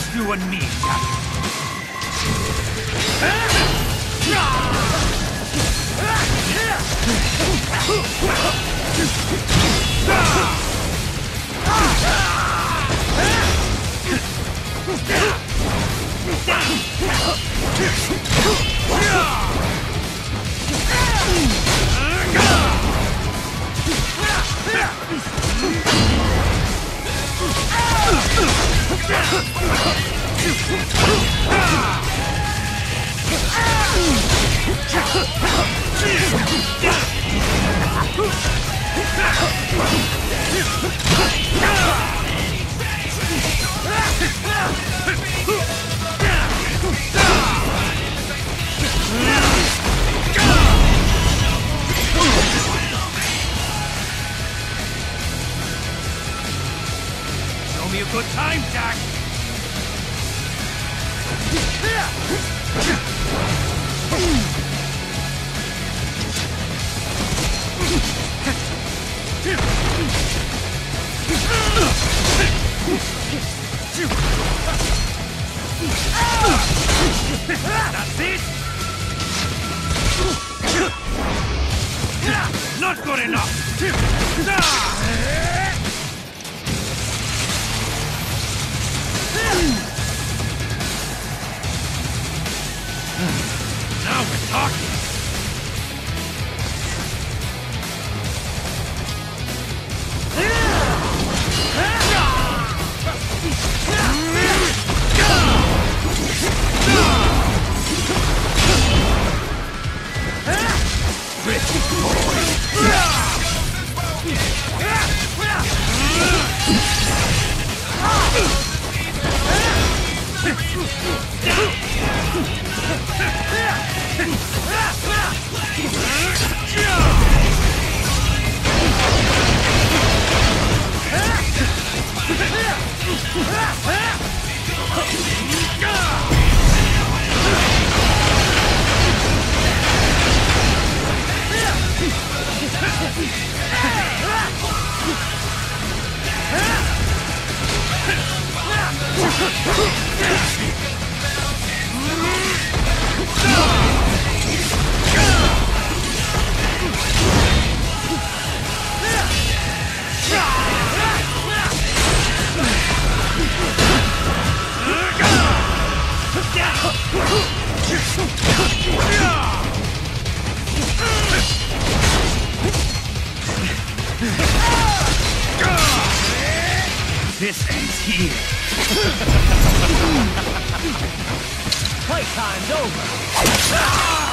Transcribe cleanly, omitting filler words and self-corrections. just you and me, Give me a good time, Jack! That's it! Not good enough! Now we're talking! This ends here. Playtime's over.